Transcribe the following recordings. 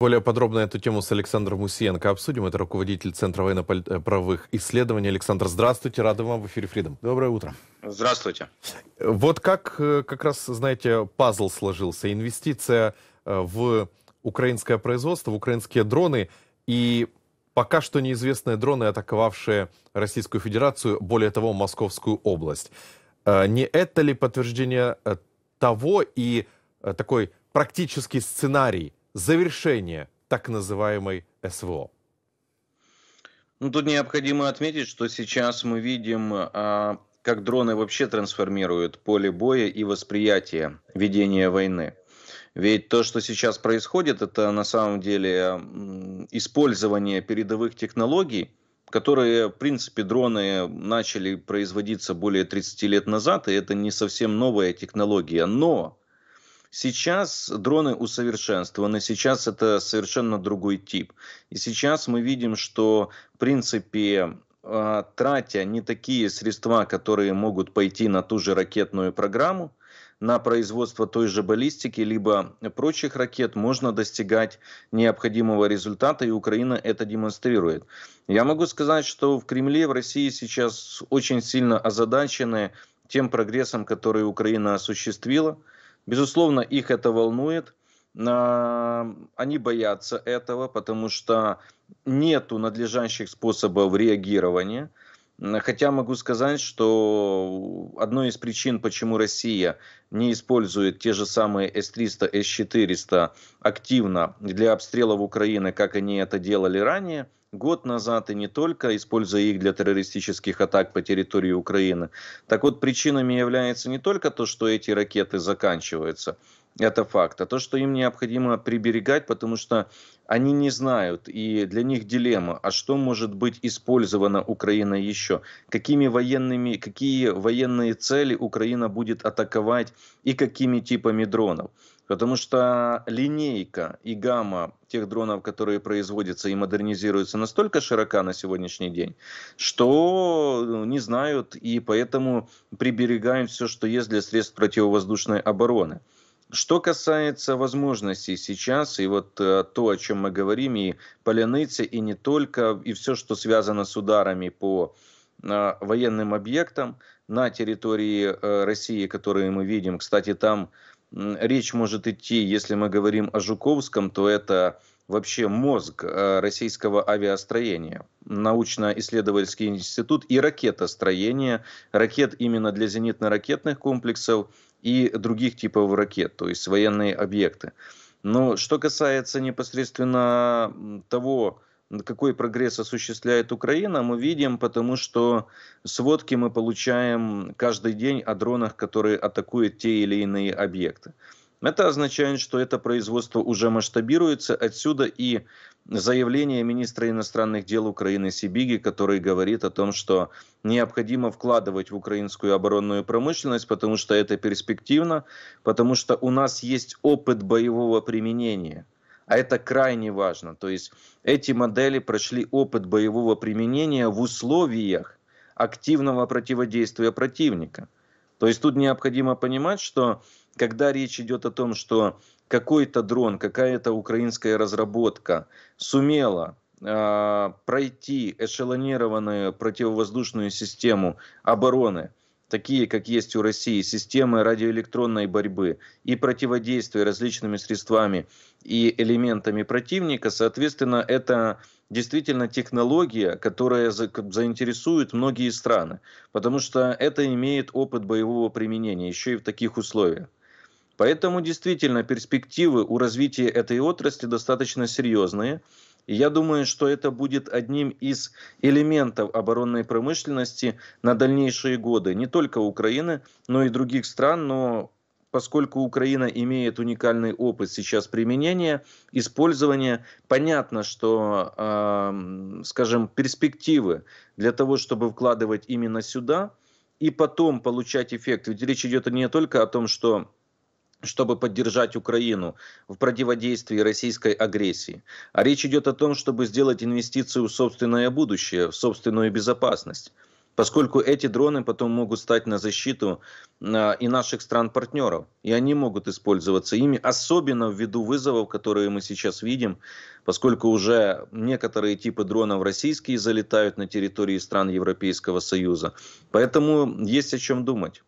Более подробно эту тему с Александром Мусиенко обсудим. Это руководитель Центра военно-правовых исследований. Александр, здравствуйте. Рады вам в эфире Freedom. Доброе утро. Здравствуйте. Вот как раз, знаете, пазл сложился. Инвестиция в украинское производство, в украинские дроны. И пока что неизвестные дроны, атаковавшие Российскую Федерацию, более того, Московскую область. Не это ли подтверждение того и такой практический сценарий завершение так называемой СВО? Ну, тут необходимо отметить, что сейчас мы видим, как дроны вообще трансформируют поле боя и восприятие ведения войны. Ведь то, что сейчас происходит, это на самом деле использование передовых технологий, которые, в принципе, дроны начали производиться более 30 лет назад, и это не совсем новая технология, но сейчас дроны усовершенствованы, сейчас это совершенно другой тип. И сейчас мы видим, что, в принципе, тратя не такие средства, которые могут пойти на ту же ракетную программу, на производство той же баллистики, либо прочих ракет, можно достигать необходимого результата, и Украина это демонстрирует. Я могу сказать, что в Кремле, в России сейчас очень сильно озадачены тем прогрессом, который Украина осуществила. Безусловно, их это волнует, они боятся этого, потому что нету надлежащих способов реагирования. Хотя могу сказать, что одной из причин, почему Россия не использует те же самые С-300, С-400 активно для обстрелов Украины, как они это делали ранее, год назад и не только, используя их для террористических атак по территории Украины. Так вот, причинами является не только то, что эти ракеты заканчиваются, это факт, а то, что им необходимо приберегать, потому что они не знают, и для них дилемма, а что может быть использовано Украиной еще, какие военные цели Украина будет атаковать и какими типами дронов. Потому что линейка и гамма тех дронов, которые производятся и модернизируются, настолько широка на сегодняшний день, что не знают и поэтому приберегают все, что есть для средств противовоздушной обороны. Что касается возможностей сейчас, и вот то, о чем мы говорим, и Поляныца, и не только, и все, что связано с ударами по военным объектам на территории России, которые мы видим, кстати, там речь может идти, если мы говорим о Жуковском, то это вообще мозг российского авиастроения, научно-исследовательский институт и ракетостроение, ракет именно для зенитно-ракетных комплексов и других типов ракет, то есть военные объекты. Но что касается непосредственно того, какой прогресс осуществляет Украина, мы видим, потому что сводки мы получаем каждый день о дронах, которые атакуют те или иные объекты. Это означает, что это производство уже масштабируется. Отсюда и заявление министра иностранных дел Украины Сибиги, который говорит о том, что необходимо вкладывать в украинскую оборонную промышленность, потому что это перспективно, потому что у нас есть опыт боевого применения. А это крайне важно. То есть эти модели прошли опыт боевого применения в условиях активного противодействия противника. То есть тут необходимо понимать, что когда речь идет о том, что какой-то дрон, какая-то украинская разработка сумела пройти эшелонированную противовоздушную систему обороны, такие, как есть у России, системы радиоэлектронной борьбы и противодействия различными средствами и элементами противника, соответственно, это действительно технология, которая заинтересует многие страны, потому что это имеет опыт боевого применения еще и в таких условиях. Поэтому действительно перспективы у развития этой отрасли достаточно серьезные. И я думаю, что это будет одним из элементов оборонной промышленности на дальнейшие годы. Не только Украины, но и других стран. Но поскольку Украина имеет уникальный опыт сейчас применения, использования, понятно, что, скажем, перспективы для того, чтобы вкладывать именно сюда и потом получать эффект. Ведь речь идет не только о том, что чтобы поддержать Украину в противодействии российской агрессии. А речь идет о том, чтобы сделать инвестиции в собственное будущее, в собственную безопасность. поскольку эти дроны потом могут стать на защиту и наших стран-партнеров, и они могут использоваться ими, особенно ввиду вызовов, которые мы сейчас видим, поскольку уже некоторые типы дронов российские залетают на территории стран Европейского Союза. Поэтому есть о чем думать.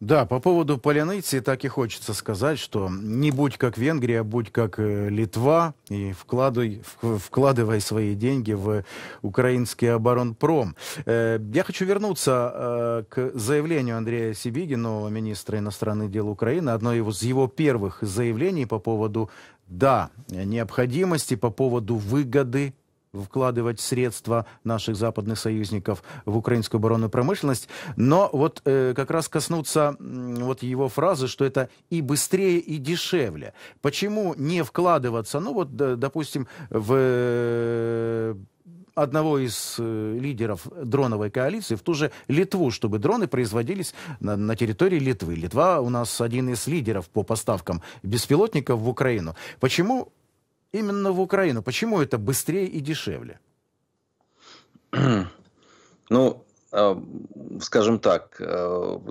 Да, по поводу Поляныцы так и хочется сказать, что не будь как Венгрия, будь как Литва, и вкладывай свои деньги в украинский оборонпром. Я хочу вернуться к заявлению Андрея Сибиги, нового министра иностранных дел Украины. Одно из его первых заявлений по поводу необходимости, по поводу выгоды вкладывать средства наших западных союзников в украинскую оборонную промышленность. Но вот как раз коснуться вот его фразы, что это и быстрее, и дешевле. Почему не вкладываться, ну вот, допустим, в одного из лидеров дроновой коалиции, в ту же Литву, чтобы дроны производились на территории Литвы. Литва у нас один из лидеров по поставкам беспилотников в Украину. Почему именно в Украину? Почему это быстрее и дешевле? Ну, скажем так,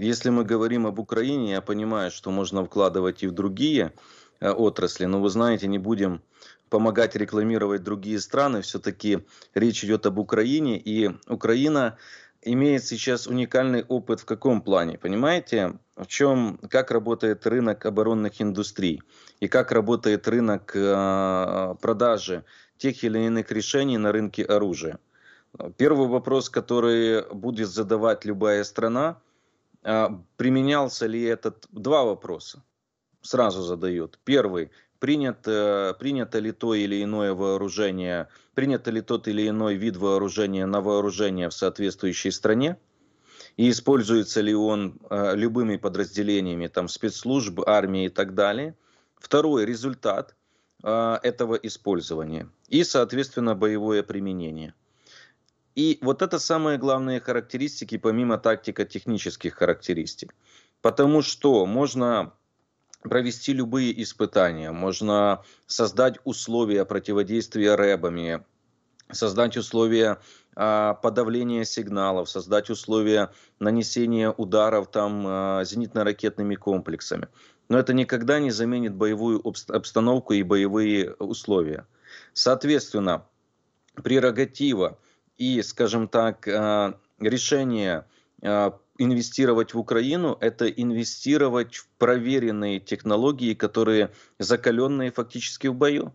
если мы говорим об Украине, я понимаю, что можно вкладывать и в другие отрасли, но вы знаете, не будем помогать рекламировать другие страны, все-таки речь идет об Украине, и Украина имеет сейчас уникальный опыт в каком плане, понимаете, в чем, как работает рынок оборонных индустрий и как работает рынок продажи тех или иных решений на рынке оружия. Первый вопрос, который будет задавать любая страна, применялся ли этот... Два вопроса сразу задают. Первый. Принято ли то или иное вооружение, принято ли тот или иной вид вооружения на вооружение в соответствующей стране, и используется ли он любыми подразделениями там, спецслужб, армии и так далее. Второй результат этого использования и, соответственно, боевое применение. И вот это самые главные характеристики, помимо тактико-технических характеристик. Потому что можно провести любые испытания, можно создать условия противодействия рэбами, создать условия подавления сигналов, создать условия нанесения ударов зенитно-ракетными комплексами. Но это никогда не заменит боевую обстановку и боевые условия. Соответственно, прерогатива и, скажем так, решение инвестировать в Украину – это инвестировать в проверенные технологии, которые закаленные фактически в бою.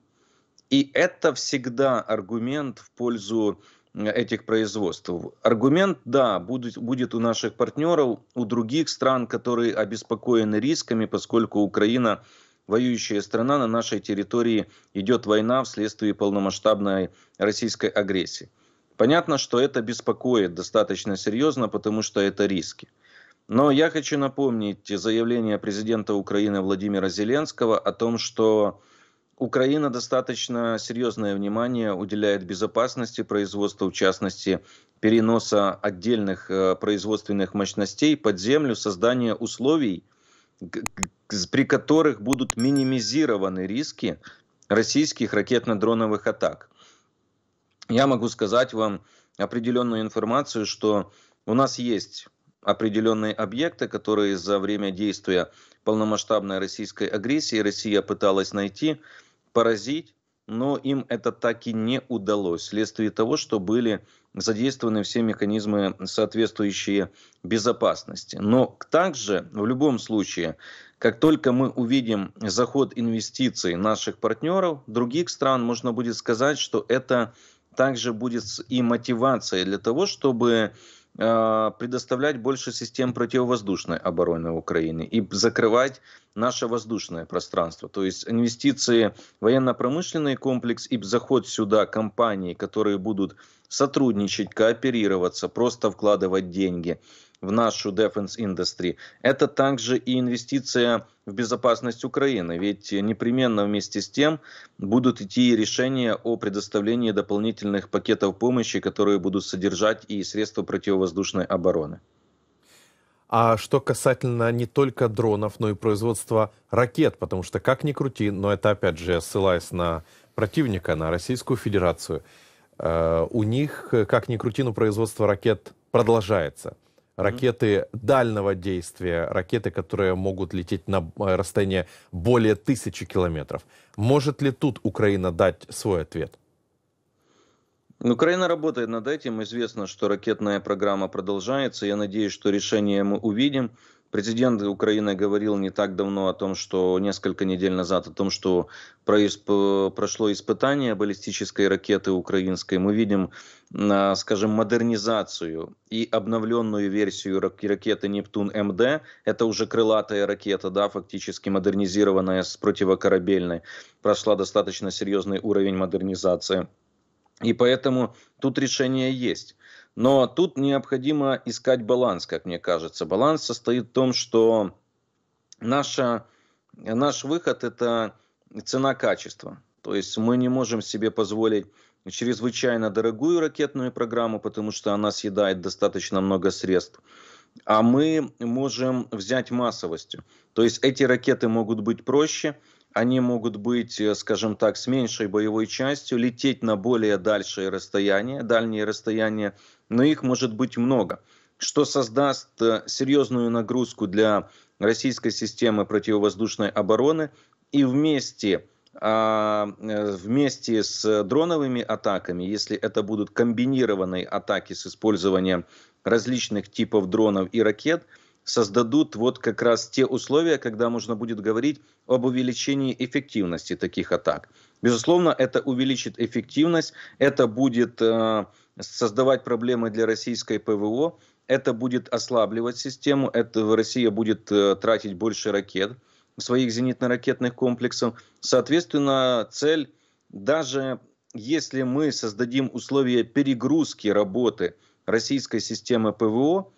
И это всегда аргумент в пользу этих производств. Аргумент, да, будет у наших партнеров, у других стран, которые обеспокоены рисками, поскольку Украина – воюющая страна, на нашей территории идет война вследствие полномасштабной российской агрессии. Понятно, что это беспокоит достаточно серьезно, потому что это риски. Но я хочу напомнить заявление президента Украины Владимира Зеленского о том, что Украина достаточно серьезное внимание уделяет безопасности производства, в частности, переноса отдельных производственных мощностей под землю, создания условий, при которых будут минимизированы риски российских ракетно-дроновых атак. Я могу сказать вам определенную информацию, что у нас есть определенные объекты, которые за время действия полномасштабной российской агрессии Россия пыталась найти, поразить, но им это так и не удалось, вследствие того, что были задействованы все механизмы, соответствующие безопасности. Но также, в любом случае, как только мы увидим заход инвестиций наших партнеров, других стран, можно будет сказать, что это... Также будет и мотивация для того, чтобы предоставлять больше систем противовоздушной обороны Украины и закрывать наше воздушное пространство. То есть инвестиции в военно-промышленный комплекс и заход сюда компаний, которые будут сотрудничать, кооперироваться, просто вкладывать деньги в нашу defense industry. Это также и инвестиция в безопасность Украины, ведь непременно вместе с тем будут идти решения о предоставлении дополнительных пакетов помощи, которые будут содержать и средства противовоздушной обороны. А что касательно не только дронов, но и производства ракет, потому что как ни крути, но это опять же ссылаясь на противника, на Российскую Федерацию, у них как ни крути, но производство ракет продолжается. Ракеты дальнего действия, ракеты, которые могут лететь на расстояние более 1000 километров. Может ли тут Украина дать свой ответ? Украина работает над этим. Известно, что ракетная программа продолжается. Я надеюсь, что решение мы увидим. Президент Украины говорил не так давно о том, что несколько недель назад, о том, что прошло испытание баллистической ракеты украинской. Мы видим, скажем, модернизацию и обновленную версию ракеты «Нептун-МД». Это уже крылатая ракета, да, фактически модернизированная с противокорабельной. Прошла достаточно серьезный уровень модернизации. И поэтому тут решение есть. Но тут необходимо искать баланс, как мне кажется. Баланс состоит в том, что наш выход – это цена-качество. То есть мы не можем себе позволить чрезвычайно дорогую ракетную программу, потому что она съедает достаточно много средств. А мы можем взять массовостью. То есть эти ракеты могут быть проще. Они могут быть, скажем так, с меньшей боевой частью, лететь на более дальние расстояния, но их может быть много, что создаст серьезную нагрузку для российской системы противовоздушной обороны. И вместе с дроновыми атаками, если это будут комбинированные атаки с использованием различных типов дронов и ракет, создадут вот как раз те условия, когда можно будет говорить об увеличении эффективности таких атак. Безусловно, это увеличит эффективность, это будет создавать проблемы для российской ПВО, это будет ослабливать систему, Россия будет тратить больше ракет, своих зенитно-ракетных комплексов. Соответственно, цель, даже если мы создадим условия перегрузки работы российской системы ПВО,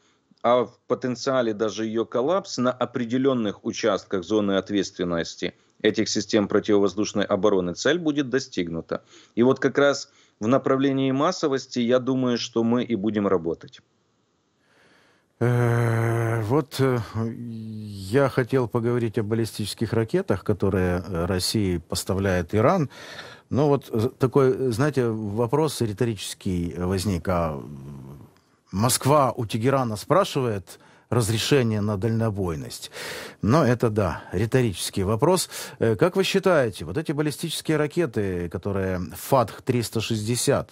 а в потенциале даже ее коллапс на определенных участках зоны ответственности этих систем противовоздушной обороны, цель будет достигнута. И вот как раз в направлении массовости, я думаю, что мы и будем работать. Вот я хотел поговорить о баллистических ракетах, которые Россия поставляет Иран. Но вот такой, знаете, вопрос риторический возник. Москва у Тегерана спрашивает разрешение на дальнобойность. Но это, да, риторический вопрос. Как вы считаете, вот эти баллистические ракеты, которые ФАТХ-360,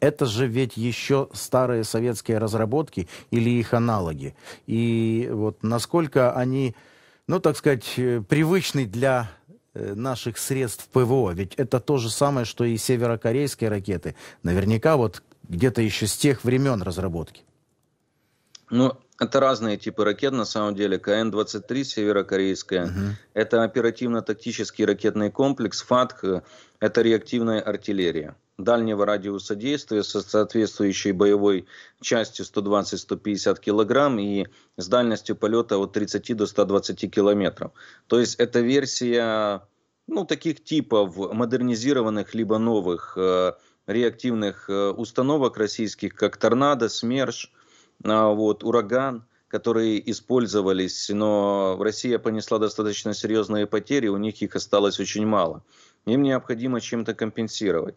это же ведь еще старые советские разработки или их аналоги? И вот насколько они, ну, так сказать, привычны для наших средств ПВО? Ведь это то же самое, что и северокорейские ракеты. Наверняка вот где-то еще с тех времен разработки. Ну, это разные типы ракет, на самом деле. КН-23 северокорейская. Это оперативно-тактический ракетный комплекс. ФАТХ – это реактивная артиллерия дальнего радиуса действия со соответствующей боевой частью 120-150 килограмм и с дальностью полета от 30 до 120 километров. То есть это версия, ну, таких типов модернизированных либо новых реактивных установок российских, как «Торнадо», «СМЕРШ», вот, «Ураган», которые использовались, но Россия понесла достаточно серьезные потери, у них их осталось очень мало. Им необходимо чем-то компенсировать.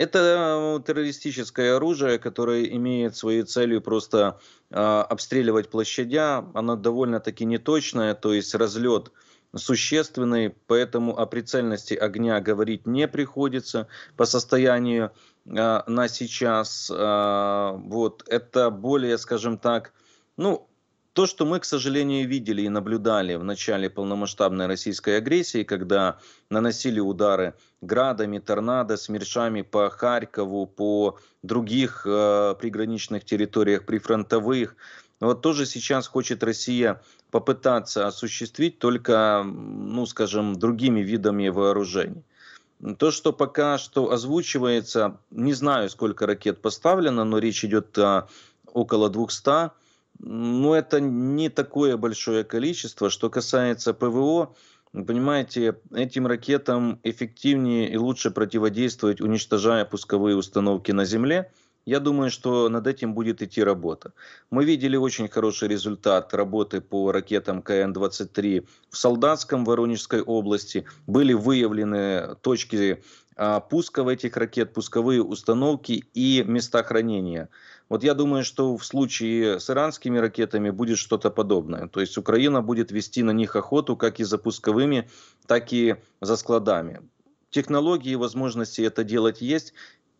Это террористическое оружие, которое имеет своей целью просто обстреливать площадя. Оно довольно-таки неточное, то есть разлет существенный, поэтому о прицельности огня говорить не приходится по состоянию на сейчас. Вот это более, скажем так, ну, то, что мы, к сожалению, видели и наблюдали в начале полномасштабной российской агрессии, когда наносили удары градами, торнадо, смерчами по Харькову, по других приграничных территориях, прифронтовых. Вот тоже сейчас хочет Россия попытаться осуществить только, ну, скажем, другими видами вооружений. То, что пока что озвучивается, не знаю, сколько ракет поставлено, но речь идет о около 200. Но это не такое большое количество. Что касается ПВО, понимаете, этим ракетам эффективнее и лучше противодействовать, уничтожая пусковые установки на земле, Я думаю, что над этим будет идти работа. Мы видели очень хороший результат работы по ракетам КН-23 в Солдатском, Воронежской области. Были выявлены точки пусков этих ракет, пусковые установки и места хранения. Вот я думаю, что в случае с иранскими ракетами будет что-то подобное. То есть Украина будет вести на них охоту как и за пусковыми, так и за складами. Технологии и возможности это делать есть.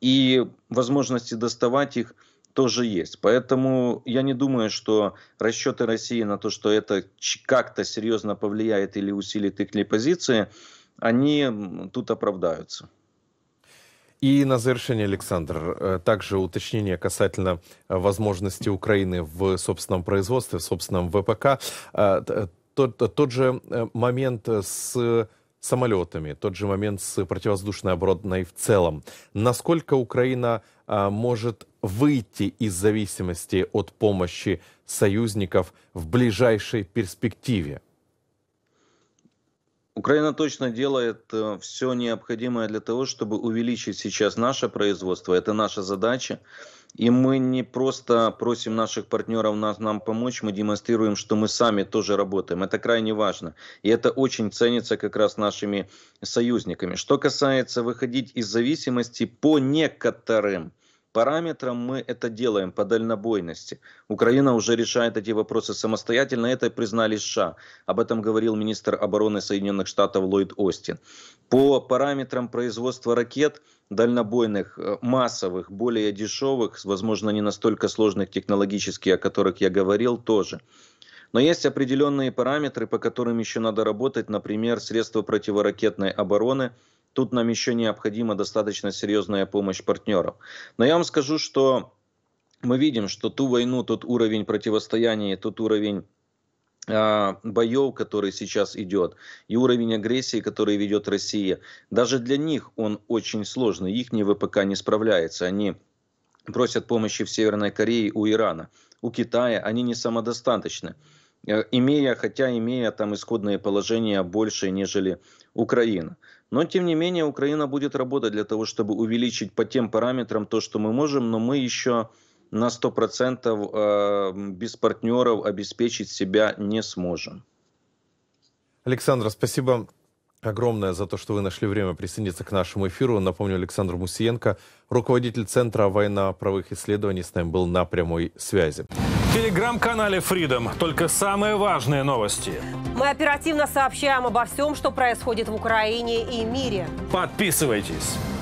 И возможности доставать их тоже есть. Поэтому я не думаю, что расчеты России на то, что это как-то серьезно повлияет или усилит их позиции, они тут оправдаются. И на завершение, Александр, также уточнение касательно возможности Украины в собственном производстве, в собственном ВПК. Тот же момент с самолетами, тот же момент с противовоздушной обороной в целом. Насколько Украина может выйти из зависимости от помощи союзников в ближайшей перспективе? Украина точно делает все необходимое для того, чтобы увеличить сейчас наше производство. Это наша задача. И мы не просто просим наших партнеров нам помочь, мы демонстрируем, что мы сами тоже работаем. Это крайне важно. И это очень ценится как раз нашими союзниками. Что касается выходить из зависимости, по некоторым параметрам мы это делаем, по дальнобойности. Украина уже решает эти вопросы самостоятельно, это признали США. Об этом говорил министр обороны Соединенных Штатов Ллойд Остин. По параметрам производства ракет дальнобойных, массовых, более дешевых, возможно, не настолько сложных технологически, о которых я говорил, тоже. Но есть определенные параметры, по которым еще надо работать, например, средства противоракетной обороны. Тут нам еще необходима достаточно серьезная помощь партнеров. Но я вам скажу, что мы видим, что ту войну, тот уровень противостояния, тот уровень боев, который сейчас идет, и уровень агрессии, который ведет Россия, даже для них он очень сложный. Их ВПК не справляется. Они просят помощи в Северной Корее, у Ирана, у Китая. Они не самодостаточны, хотя имея там исходные положения больше, нежели Украина. Но, тем не менее, Украина будет работать для того, чтобы увеличить по тем параметрам то, что мы можем, но мы еще на 100% без партнеров обеспечить себя не сможем. Александр, спасибо огромное за то, что вы нашли время присоединиться к нашему эфиру. Напомню, Александр Мусиенко, руководитель Центра военно-правовых исследований, с нами был на прямой связи. В телеграм-канале Freedom только самые важные новости. Мы оперативно сообщаем обо всем, что происходит в Украине и мире. Подписывайтесь.